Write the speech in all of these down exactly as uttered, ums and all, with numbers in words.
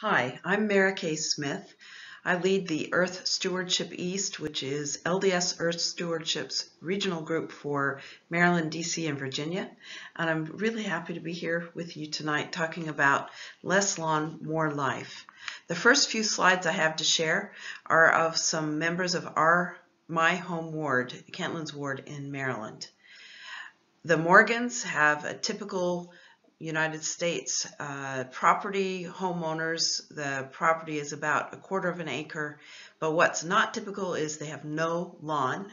Hi, I'm Merikay Smith. I lead the Earth Stewardship East, which is L D S Earth Stewardship's regional group for Maryland, D C, and Virginia. And I'm really happy to be here with you tonight talking about less lawn, more life. The first few slides I have to share are of some members of our my home ward, Kentlands Ward in Maryland. The Morgans have a typical United States uh, property homeowners. The property is about a quarter of an acre, but what's not typical is they have no lawn,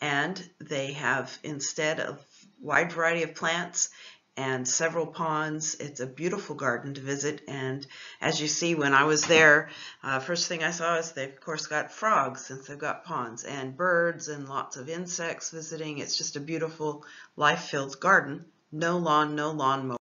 and they have instead a wide variety of plants and several ponds. It's a beautiful garden to visit, and as you see, when I was there, uh, first thing I saw is they've of course got frogs, since they've got ponds, and birds and lots of insects visiting. It's just a beautiful life-filled garden. No lawn, no lawnmower.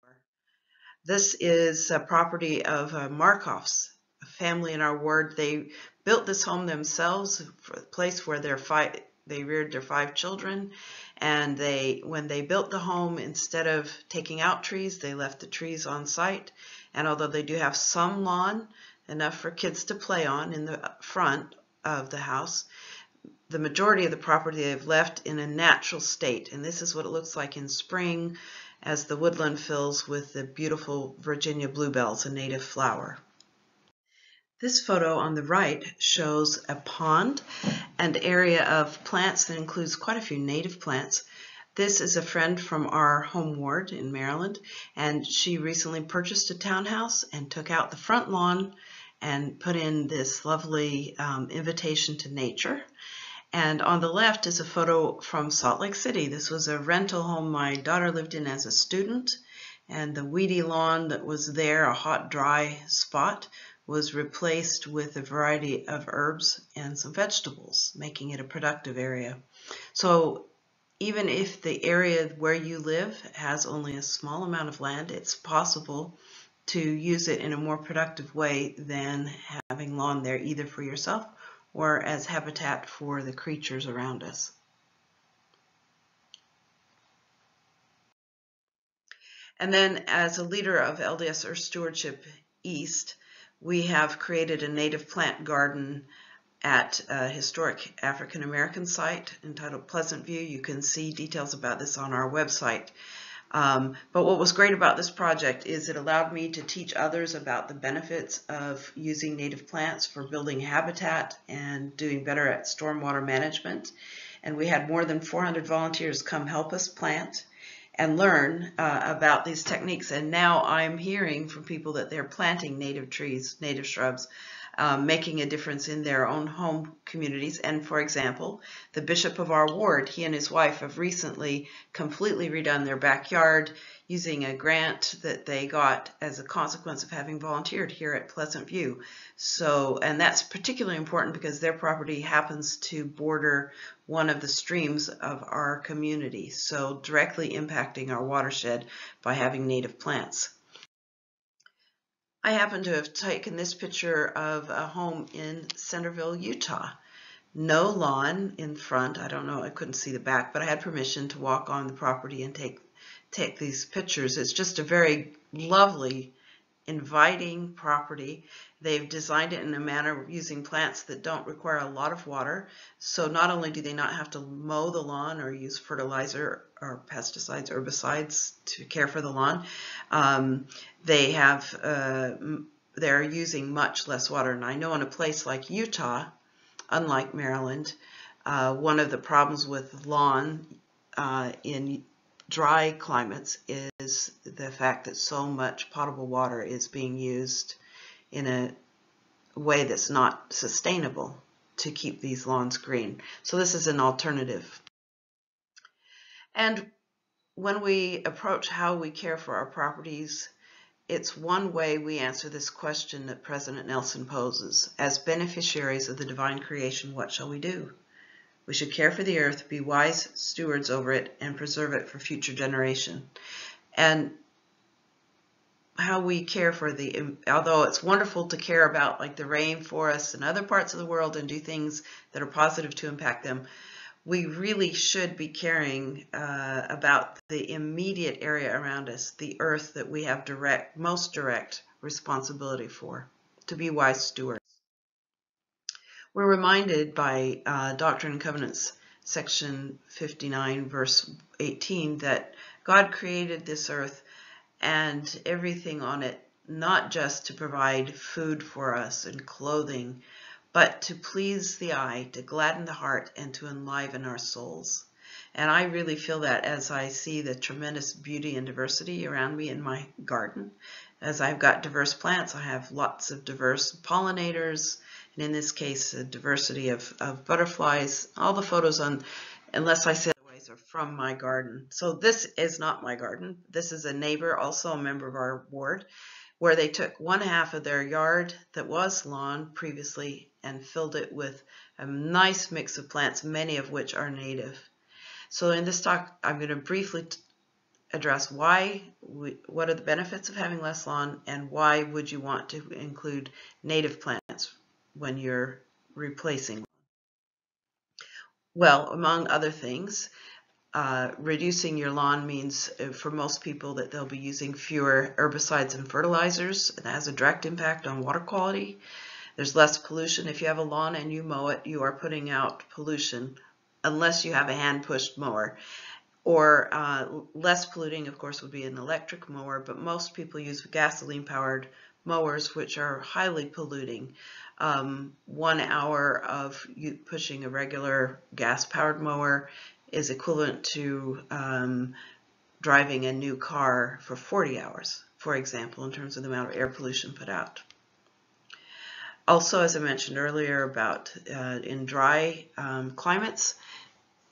This is a property of uh, Markoff's, a family in our ward. They built this home themselves, a place where their five, they reared their five children. And they, when they built the home, instead of taking out trees, they left the trees on site. And although they do have some lawn, enough for kids to play on in the front of the house, the majority of the property they've left in a natural state. And this is what it looks like in spring, as the woodland fills with the beautiful Virginia bluebells, a native flower. This photo on the right shows a pond, an area of plants that includes quite a few native plants. This is a friend from our home ward in Maryland, and she recently purchased a townhouse and took out the front lawn and put in this lovely um, invitation to nature. And on the left is a photo from Salt Lake City. This was a rental home my daughter lived in as a student, and the weedy lawn that was there, a hot, dry spot, was replaced with a variety of herbs and some vegetables, making it a productive area. So even if the area where you live has only a small amount of land, it's possible to use it in a more productive way than having lawn there, either for yourself or as habitat for the creatures around us. And then as a leader of L D S Earth Stewardship East, we have created a native plant garden at a historic African American site entitled Pleasant View. You can see details about this on our website. Um, but what was great about this project is it allowed me to teach others about the benefits of using native plants for building habitat and doing better at stormwater management. And we had more than four hundred volunteers come help us plant and learn uh, about these techniques. And now I'm hearing from people that they're planting native trees, native shrubs, um, making a difference in their own home communities. And for example, the bishop of our ward, he and his wife have recently completely redone their backyard using a grant that they got as a consequence of having volunteered here at Pleasant View. So, and that's particularly important because their property happens to border one of the streams of our community, so directly impacting our watershed by having native plants. I happen to have taken this picture of a home in Centerville, Utah. No lawn in front. I don't know, I couldn't see the back, but I had permission to walk on the property and take take these pictures. It's just a very lovely, inviting property. They've designed it in a manner using plants that don't require a lot of water. So not only do they not have to mow the lawn or use fertilizer or pesticides, herbicides to care for the lawn, um, they have uh, they're using much less water. And I know in a place like Utah, unlike Maryland, uh, one of the problems with lawn uh, in dry climates is the fact that so much potable water is being used in a way that's not sustainable to keep these lawns green. So this is an alternative. And when we approach how we care for our properties, it's one way we answer this question that President Nelson poses. As beneficiaries of the divine creation, what shall we do? We should care for the earth, be wise stewards over it, and preserve it for future generation. And how we care for the, although it's wonderful to care about like the rainforests and other parts of the world and do things that are positive to impact them, we really should be caring uh, about the immediate area around us, the earth that we have direct, most direct responsibility for. to be wise stewards. We're reminded by uh, Doctrine and Covenants section fifty-nine, verse eighteen, that God created this earth and everything on it, not just to provide food for us and clothing, but to please the eye, to gladden the heart, and to enliven our souls. And I really feel that as I see the tremendous beauty and diversity around me in my garden. As I've got diverse plants, I have lots of diverse pollinators, and in this case, a diversity of, of butterflies. All the photos on, unless I said otherwise, are from my garden. So this is not my garden. This is a neighbor, also a member of our ward, where they took one half of their yard that was lawn previously and filled it with a nice mix of plants, many of which are native. So in this talk, I'm going to briefly address why, we, what are the benefits of having less lawn, and why would you want to include native plants when you're replacing lawn. Well, among other things, Uh, reducing your lawn means uh, for most people that they'll be using fewer herbicides and fertilizers, and that has a direct impact on water quality. There's less pollution. If you have a lawn and you mow it, you are putting out pollution, unless you have a hand-pushed mower. Or uh, less polluting, of course, would be an electric mower, but most people use gasoline-powered mowers, which are highly polluting. Um, one hour of you pushing a regular gas-powered mower is equivalent to um, driving a new car for forty hours, for example, in terms of the amount of air pollution put out. Also, as I mentioned earlier about uh, in dry um, climates,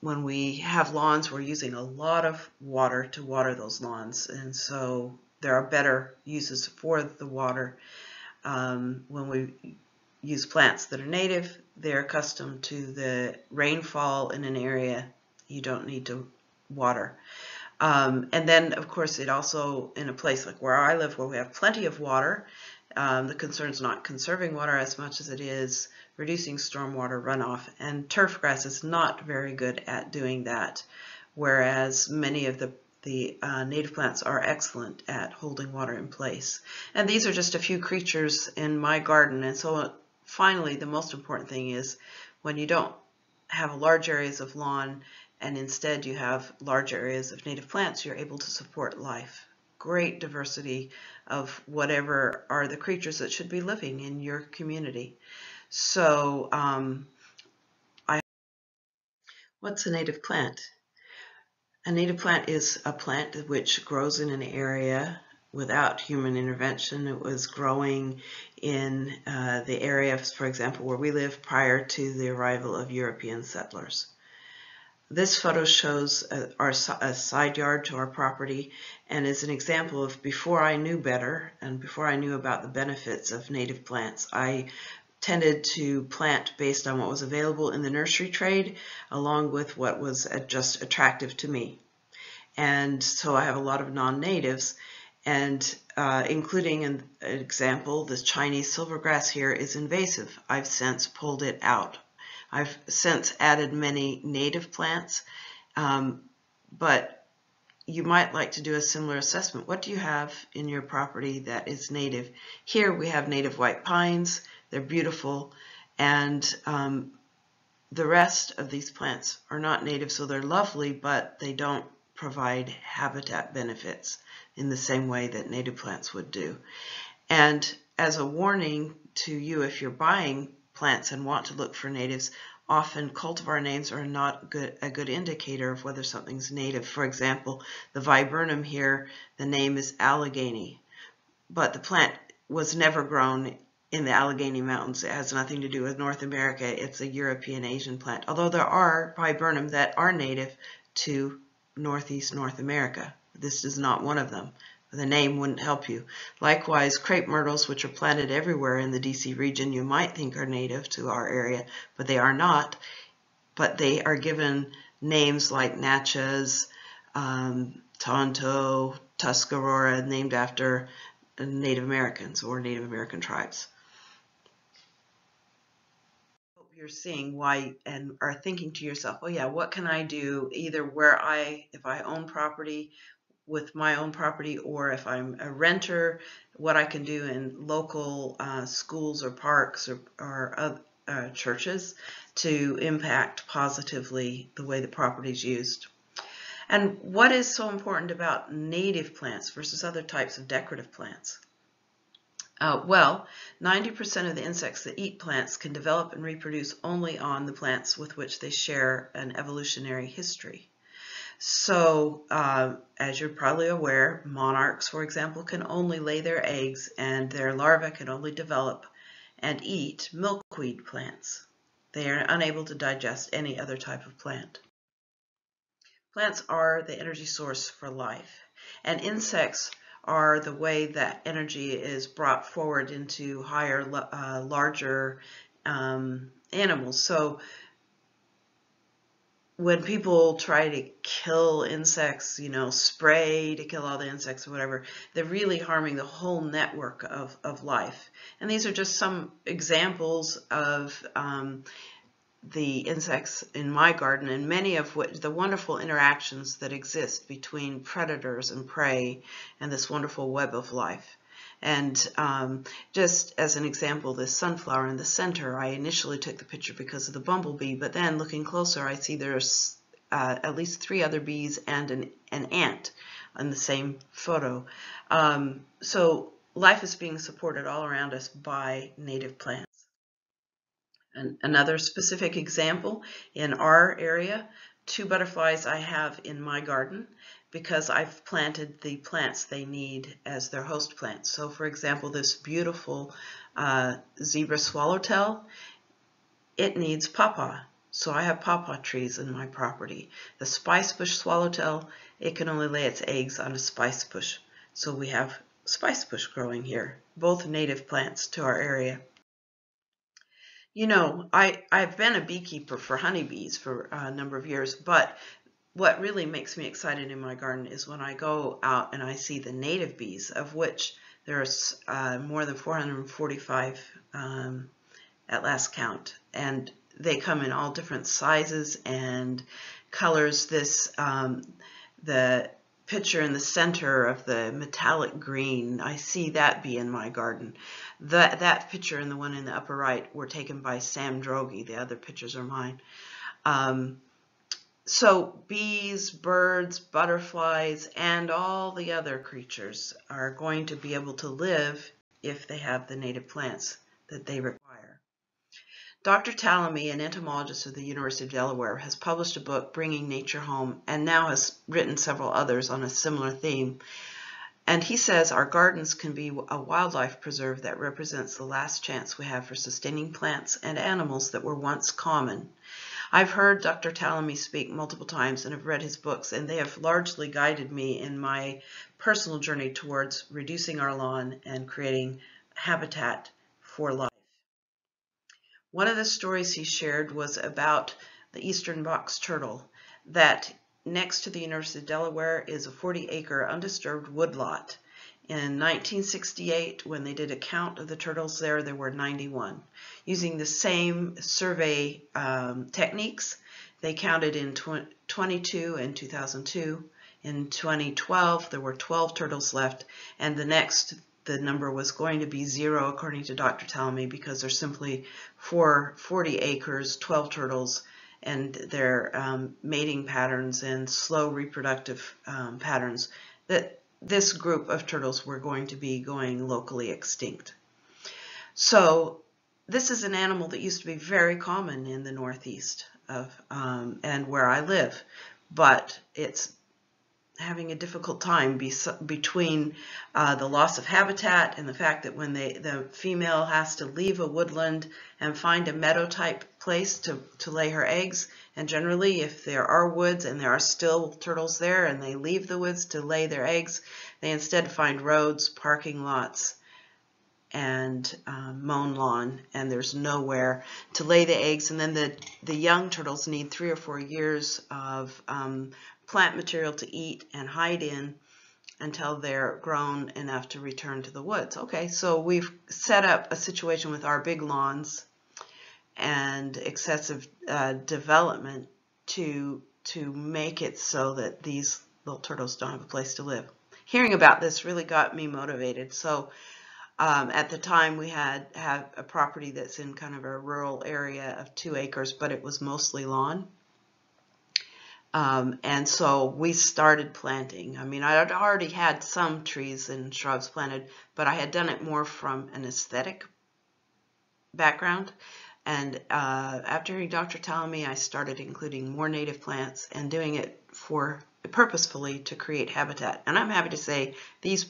when we have lawns, we're using a lot of water to water those lawns, and so there are better uses for the water. Um, when we use plants that are native, they're accustomed to the rainfall in an area. You don't need to water. Um, and then, of course, it also, in a place like where I live, where we have plenty of water, um, the concern is not conserving water as much as it is reducing stormwater runoff. And turf grass is not very good at doing that, whereas many of the, the uh, native plants are excellent at holding water in place. And these are just a few creatures in my garden. And so finally, the most important thing is when you don't have large areas of lawn, and instead you have large areas of native plants, you're able to support life. Great diversity of whatever are the creatures that should be living in your community. So um, I what's a native plant? A native plant is a plant which grows in an area without human intervention. It was growing in uh, the area, for example, where we live prior to the arrival of European settlers. This photo shows a, our a side yard to our property and is an example of before I knew better and before I knew about the benefits of native plants. I tended to plant based on what was available in the nursery trade along with what was just attractive to me. And so I have a lot of non-natives, and uh, including an, an example, the Chinese silvergrass here is invasive. I've since pulled it out. I've since added many native plants, um, but you might like to do a similar assessment. What do you have in your property that is native? Here we have native white pines. They're beautiful, and um, the rest of these plants are not native, so they're lovely, but they don't provide habitat benefits in the same way that native plants would do. And as a warning to you, if you're buying plants and want to look for natives, often cultivar names are not good, a good indicator of whether something's native. For example, the viburnum here, the name is Allegheny, but the plant was never grown in the Allegheny Mountains. It has nothing to do with North America. It's a European Asian plant, although there are viburnum that are native to Northeast North America. This is not one of them. The name wouldn't help you. Likewise, crepe myrtles, which are planted everywhere in the D C region, you might think are native to our area, but they are not. But they are given names like Natchez, um, Tonto, Tuscarora, named after Native Americans or Native American tribes. You're seeing why and are thinking to yourself, oh yeah, what can I do either where I, if I own property, with my own property, or if I'm a renter, what I can do in local uh, schools or parks or, or other, uh, churches to impact positively the way the property is used. And what is so important about native plants versus other types of decorative plants? Uh, well, ninety percent of the insects that eat plants can develop and reproduce only on the plants with which they share an evolutionary history. So, uh, as you're probably aware, monarchs, for example, can only lay their eggs, and their larvae can only develop and eat milkweed plants. They are unable to digest any other type of plant. Plants are the energy source for life, and insects are the way that energy is brought forward into higher, uh, larger um, animals. So when people try to kill insects, you know, spray to kill all the insects or whatever, they're really harming the whole network of, of life. And these are just some examples of um, the insects in my garden, and many of which the wonderful interactions that exist between predators and prey and this wonderful web of life. And um, just as an example, this sunflower in the center, I initially took the picture because of the bumblebee, but then looking closer, I see there's uh, at least three other bees and an, an ant on the same photo. Um, so life is being supported all around us by native plants. And another specific example in our area, two butterflies I have in my garden, because I've planted the plants they need as their host plants. So for example, this beautiful uh, zebra swallowtail, it needs pawpaw. So I have pawpaw trees in my property. The spice bush swallowtail, it can only lay its eggs on a spice bush. So we have spice bush growing here, both native plants to our area. You know, I, I've been a beekeeper for honeybees for a number of years, but what really makes me excited in my garden is when I go out and I see the native bees, of which there's uh, more than four hundred forty-five um, at last count, and they come in all different sizes and colors. This um, the picture in the center of the metallic green, I see that bee in my garden. That that picture and the one in the upper right were taken by Sam Droege. The other pictures are mine. Um, So bees, birds, butterflies, and all the other creatures are going to be able to live if they have the native plants that they require. Doctor Tallamy, an entomologist of the University of Delaware, has published a book, Bringing Nature Home, and now has written several others on a similar theme. And he says our gardens can be a wildlife preserve that represents the last chance we have for sustaining plants and animals that were once common. I've heard Doctor Tallamy speak multiple times and have read his books, and they have largely guided me in my personal journey towards reducing our lawn and creating habitat for life. One of the stories he shared was about the eastern box turtle, that next to the University of Delaware is a forty acre undisturbed woodlot. In nineteen sixty-eight, when they did a count of the turtles there, there were ninety-one. Using the same survey um, techniques, they counted in twenty-two in two thousand two. In twenty twelve, there were twelve turtles left, and the next, the number was going to be zero, according to Doctor Tallamy, because there's simply forty acres, twelve turtles, and their um, mating patterns and slow reproductive um, patterns that this group of turtles were going to be going locally extinct. So this is an animal that used to be very common in the northeast of um, and where I live, but it's having a difficult time be, between uh, the loss of habitat and the fact that when they, the female has to leave a woodland and find a meadow type place to, to lay her eggs. And generally, if there are woods and there are still turtles there and they leave the woods to lay their eggs, they instead find roads, parking lots, and uh, mown lawn, and there's nowhere to lay the eggs. And then the, the young turtles need three or four years of um, plant material to eat and hide in until they're grown enough to return to the woods. Okay, so we've set up a situation with our big lawns and excessive uh, development to to make it so that these little turtles don't have a place to live. Hearing about this really got me motivated. So um, at the time we had, had a property that's in kind of a rural area of two acres, but it was mostly lawn. Um, and so we started planting. I mean, I had already had some trees and shrubs planted, but I had done it more from an aesthetic background. And uh, after hearing Doctor Tallamy, I started including more native plants and doing it for purposefully to create habitat. And I'm happy to say these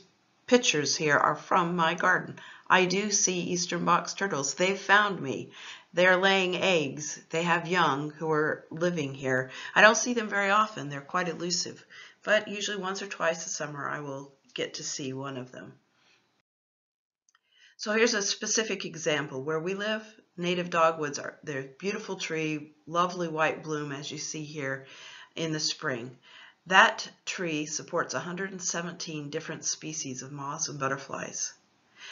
pictures here are from my garden. I do see eastern box turtles. They've found me. They're laying eggs. They have young who are living here. I don't see them very often. They're quite elusive, but usually once or twice a summer I will get to see one of them. So here's a specific example where we live. Native dogwoods are they're a beautiful tree, lovely white bloom as you see here in the spring. That tree supports one hundred seventeen different species of moths and butterflies.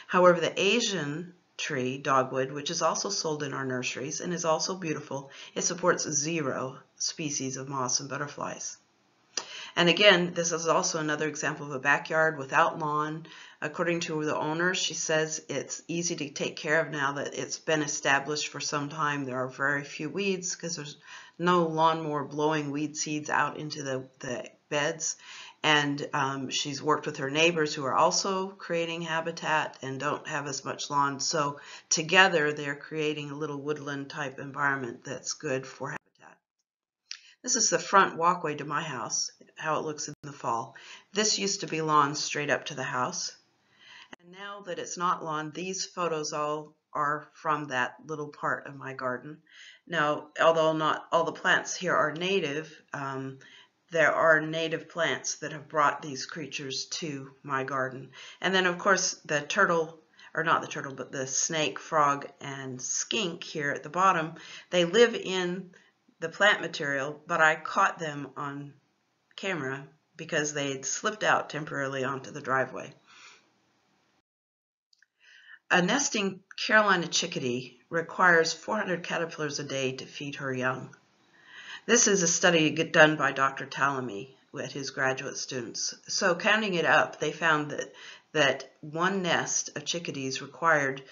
However, the Asian tree, dogwood, which is also sold in our nurseries and is also beautiful, it supports zero species of moths and butterflies. And again, this is also another example of a backyard without lawn. According to the owner, she says it's easy to take care of now that it's been established for some time. There are very few weeds because there's no lawnmower blowing weed seeds out into the, the beds. And um, she's worked with her neighbors who are also creating habitat and don't have as much lawn. So together they're creating a little woodland type environment that's good for habitat. This is the front walkway to my house, how it looks in the fall. This used to be lawn straight up to the house. And now that it's not lawn, these photos all are from that little part of my garden. Now, although not all the plants here are native, um, there are native plants that have brought these creatures to my garden. And then of course the turtle, or not the turtle, but the snake, frog, and skink here at the bottom, they live in the plant material, but I caught them on camera because they had slipped out temporarily onto the driveway. A nesting Carolina chickadee requires four hundred caterpillars a day to feed her young. This is a study done by Doctor Tallamy with his graduate students. So counting it up, they found that, that one nest of chickadees required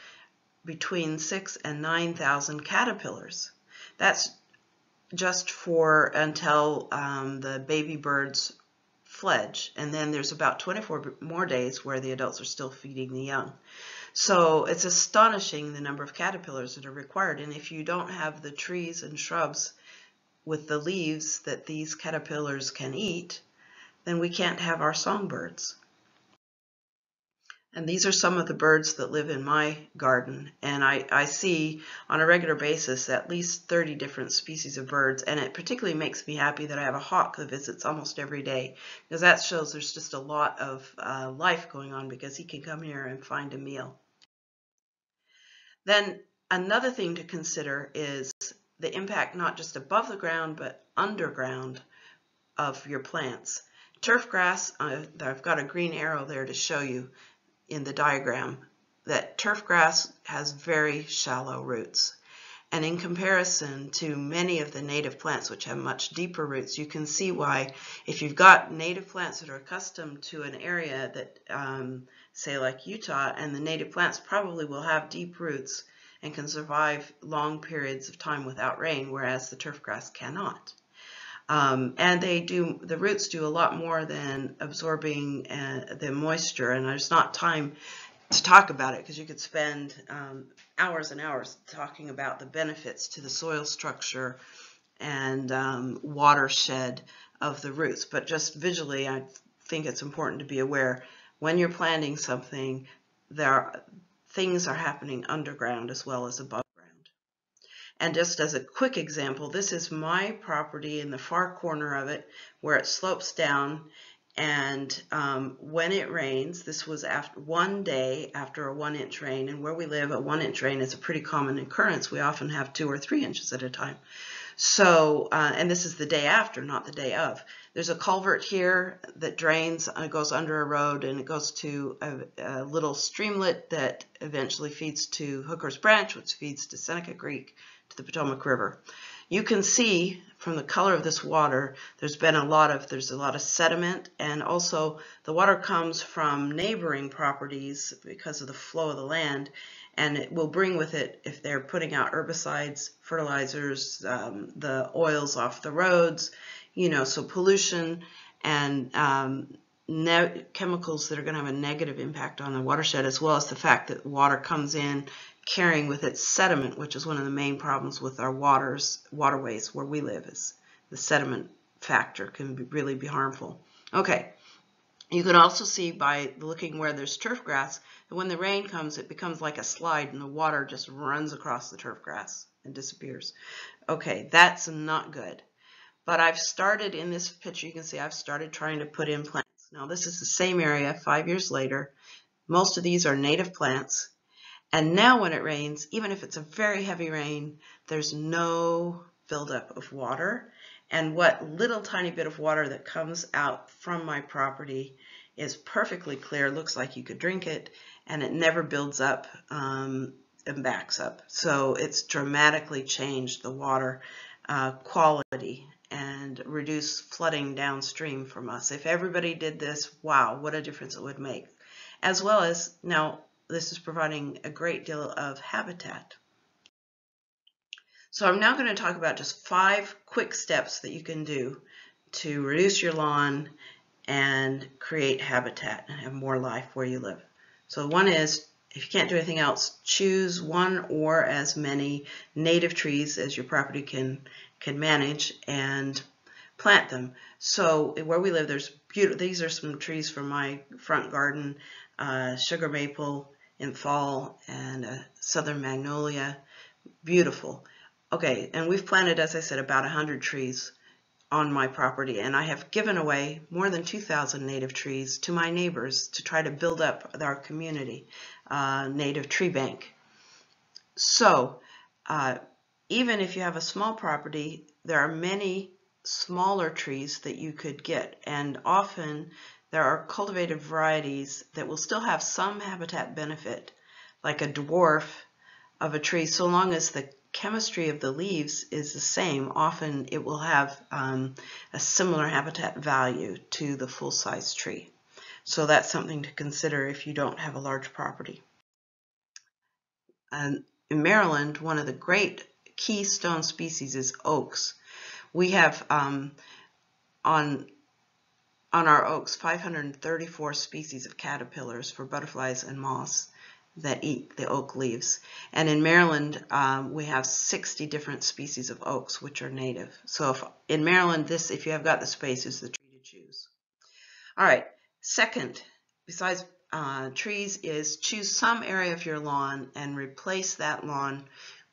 between six and nine thousand caterpillars. That's just for until um, the baby birds fledge. And then there's about twenty-four more days where the adults are still feeding the young. So it's astonishing the number of caterpillars that are required. And if you don't have the trees and shrubs with the leaves that these caterpillars can eat, then we can't have our songbirds. And these are some of the birds that live in my garden. And I, I see on a regular basis at least thirty different species of birds. And it particularly makes me happy that I have a hawk that visits almost every day, because that shows there's just a lot of uh, life going on, because he can come here and find a meal. Then another thing to consider is the impact not just above the ground, but underground of your plants. Turf grass, I've got a green arrow there to show you in the diagram, that turf grass has very shallow roots. And in comparison to many of the native plants, which have much deeper roots, you can see why if you've got native plants that are accustomed to an area that, um, say like Utah, and the native plants probably will have deep roots and can survive long periods of time without rain, whereas the turf grass cannot. Um, and they do, the roots do a lot more than absorbing uh, the moisture, and there's not time to talk about it because you could spend um, hours and hours talking about the benefits to the soil structure and um, watershed of the roots. But just visually, I think it's important to be aware when you're planting something, there are things are happening underground as well as above ground. And just as a quick example, this is my property in the far corner of it where it slopes down, and um, when it rains, this was after one day after a one inch rain, and where we live, a one inch rain is a pretty common occurrence. We often have two or three inches at a time. So, uh, and this is the day after, not the day of. There's a culvert here that drains, and it goes under a road, and it goes to a, a little streamlet that eventually feeds to Hooker's Branch, which feeds to Seneca Creek, to the Potomac River. You can see from the color of this water, there's been a lot of, there's a lot of sediment, and also the water comes from neighboring properties because of the flow of the land, and it will bring with it, if they're putting out herbicides, fertilizers, um, the oils off the roads, you know, so pollution and um, chemicals that are going to have a negative impact on the watershed, as well as the fact that water comes in carrying with it sediment, which is one of the main problems with our waters, waterways where we live, is the sediment factor can be, really be harmful. Okay, you can also see by looking where there's turf grass, that when the rain comes, it becomes like a slide and the water just runs across the turf grass and disappears. Okay, that's not good. But I've started in this picture, you can see I've started trying to put in plants. Now this is the same area five years later. Most of these are native plants. And now when it rains, even if it's a very heavy rain, there's no buildup of water. And what little tiny bit of water that comes out from my property is perfectly clear, looks like you could drink it, and it never builds up um, and backs up. So it's dramatically changed the water uh, quality and reduced flooding downstream from us. If everybody did this, wow, what a difference it would make. As well as now, this is providing a great deal of habitat. So I'm now going to talk about just five quick steps that you can do to reduce your lawn and create habitat and have more life where you live. So one is, if you can't do anything else, choose one or as many native trees as your property can can manage and plant them. So where we live, there's beautiful, these are some trees from my front garden, uh, sugar maple in fall and uh, southern magnolia, beautiful. Okay, and we've planted, as I said, about one hundred trees on my property, and I have given away more than two thousand native trees to my neighbors to try to build up our community uh, native tree bank. So uh, even if you have a small property, there are many smaller trees that you could get, and often there are cultivated varieties that will still have some habitat benefit, like a dwarf of a tree, so long as the chemistry of the leaves is the same. Often it will have um, a similar habitat value to the full-size tree. So that's something to consider if you don't have a large property. And in Maryland, one of the great keystone species is oaks. We have um, on On our oaks, five hundred thirty-four species of caterpillars for butterflies and moths that eat the oak leaves. And in Maryland, um, we have sixty different species of oaks which are native. So if, in Maryland, this, if you have got the space, is the tree to choose. All right, second, besides uh, trees, is choose some area of your lawn and replace that lawn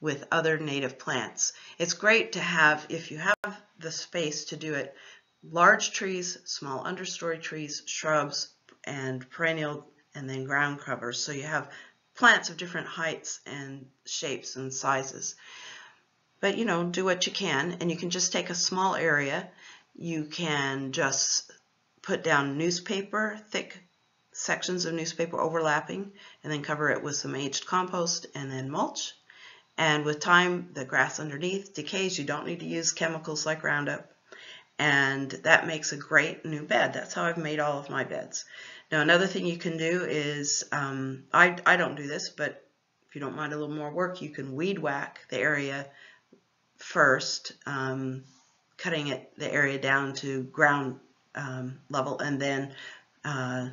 with other native plants. It's great to have, if you have the space to do it, large trees, small understory trees, shrubs, and perennial, and then ground covers. So you have plants of different heights and shapes and sizes. But, you know, do what you can, and you can just take a small area. You can just put down newspaper, thick sections of newspaper overlapping, and then cover it with some aged compost and then mulch. And with time, the grass underneath decays. You don't need to use chemicals like Roundup. And that makes a great new bed. That's how I've made all of my beds. Now, another thing you can do is, um, I, I don't do this, but if you don't mind a little more work, you can weed whack the area first, um, cutting it, the area down to ground um, level, and then uh,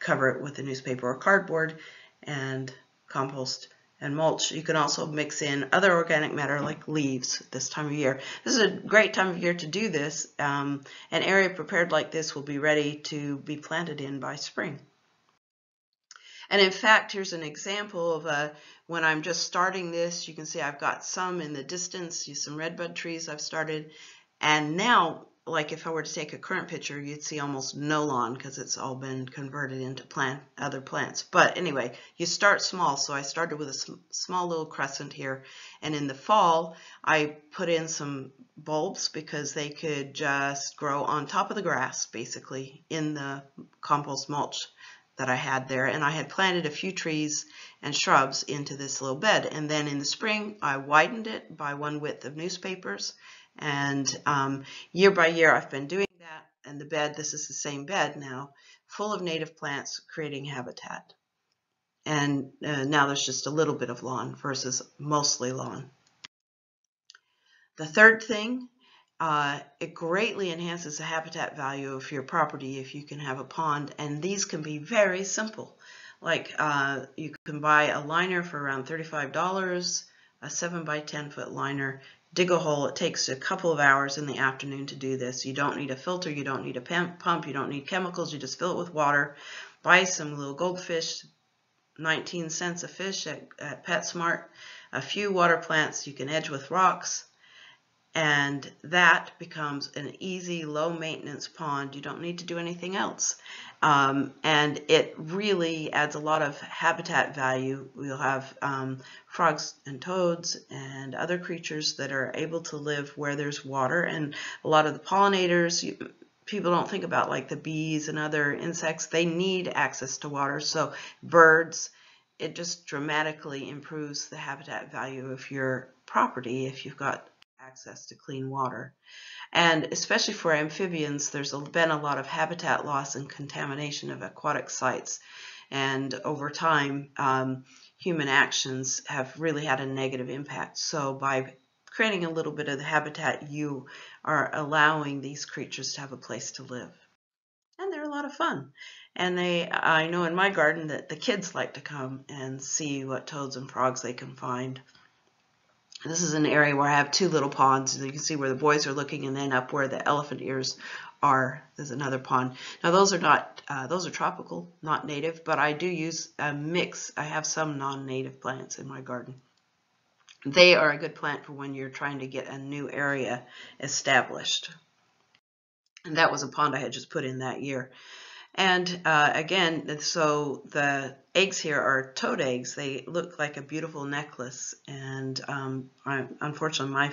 cover it with a newspaper or cardboard and compost and mulch. You can also mix in other organic matter like leaves this time of year. This is a great time of year to do this. Um, an area prepared like this will be ready to be planted in by spring. And in fact, here's an example of a, when I'm just starting this, you can see I've got some in the distance, some redbud trees I've started. And now, like if I were to take a current picture, you'd see almost no lawn because it's all been converted into plant, other plants. But anyway, you start small. So I started with a sm small little crescent here. And in the fall, I put in some bulbs because they could just grow on top of the grass, basically, in the compost mulch that I had there, and I had planted a few trees and shrubs into this little bed. And then in the spring, I widened it by one width of newspapers, and um, year by year I've been doing that. And the bed, this is the same bed now, full of native plants creating habitat. And uh, now there's just a little bit of lawn versus mostly lawn. The third thing, uh, it greatly enhances the habitat value of your property if you can have a pond, and these can be very simple. Like uh, you can buy a liner for around thirty-five dollars, a seven by ten foot liner, dig a hole. It takes a couple of hours in the afternoon to do this. You don't need a filter, you don't need a pump, you don't need chemicals, you just fill it with water. Buy some little goldfish, nineteen cents a fish at, at PetSmart, a few water plants you can edge with rocks, and that becomes an easy, low-maintenance pond. You don't need to do anything else. Um, and it really adds a lot of habitat value. We'll have um, frogs and toads and other creatures that are able to live where there's water, and a lot of the pollinators, you, people don't think about like the bees and other insects, they need access to water. So birds, it just dramatically improves the habitat value of your property if you've got access to clean water. And especially for amphibians, there's been a lot of habitat loss and contamination of aquatic sites. And over time, um, human actions have really had a negative impact. So by creating a little bit of the habitat, you are allowing these creatures to have a place to live. And they're a lot of fun. And they, I know in my garden that the kids like to come and see what toads and frogs they can find. This is an area where I have two little ponds. You can see where the boys are looking, and then up where the elephant ears are, there's another pond. Now those are not, uh, those are tropical, not native, but I do use a mix. I have some non-native plants in my garden. They are a good plant for when you're trying to get a new area established. And that was a pond I had just put in that year. And uh, again, so the eggs here are toad eggs. They look like a beautiful necklace. And um, I, unfortunately, my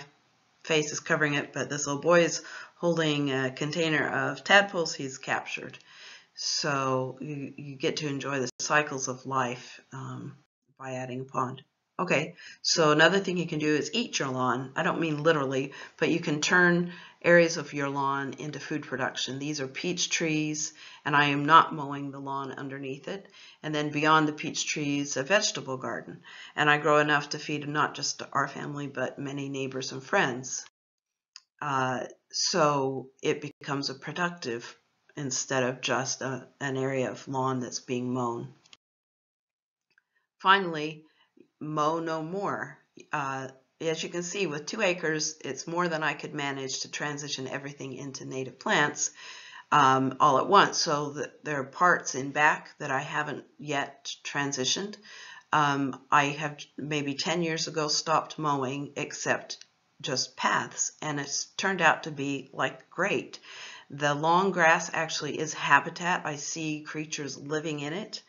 face is covering it, but this little boy is holding a container of tadpoles he's captured. So you, you get to enjoy the cycles of life um, by adding a pond. Okay, so another thing you can do is eat your lawn. I don't mean literally, but you can turn areas of your lawn into food production. These are peach trees, and I am not mowing the lawn underneath it. And then beyond the peach trees, a vegetable garden. And I grow enough to feed not just our family, but many neighbors and friends. Uh, so it becomes a productive instead of just a, an area of lawn that's being mown. Finally, mow no more. Uh, as you can see, with two acres, it's more than I could manage to transition everything into native plants um, all at once. So the, there are parts in back that I haven't yet transitioned. Um, I have maybe ten years ago stopped mowing except just paths, and it's turned out to be like great. The long grass actually is habitat. I see creatures living in it.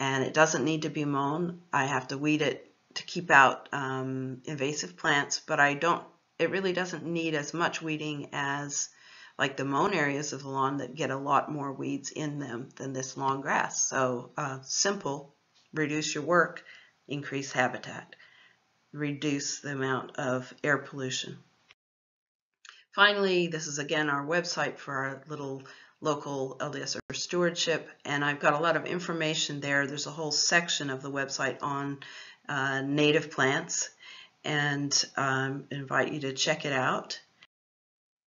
And it doesn't need to be mown. I have to weed it to keep out um, invasive plants, but I don't, it really doesn't need as much weeding as like the mown areas of the lawn that get a lot more weeds in them than this long grass. So uh, simple, reduce your work, increase habitat, reduce the amount of air pollution. Finally, this is again our website for our little local L D S Earth Stewardship, and I've got a lot of information there. There's a whole section of the website on uh, native plants, and um, invite you to check it out.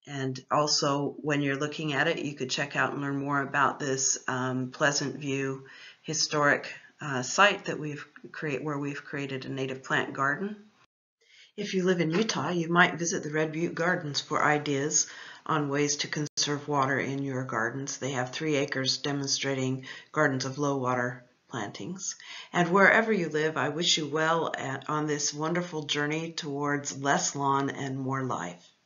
And also, when you're looking at it, you could check out and learn more about this um, Pleasant View historic uh, site that we've create where we've created a native plant garden. If you live in Utah, you might visit the Red Butte Gardens for ideas on ways to conserve water in your gardens. They have three acres demonstrating gardens of low water plantings. And wherever you live, I wish you well at, on this wonderful journey towards less lawn and more life.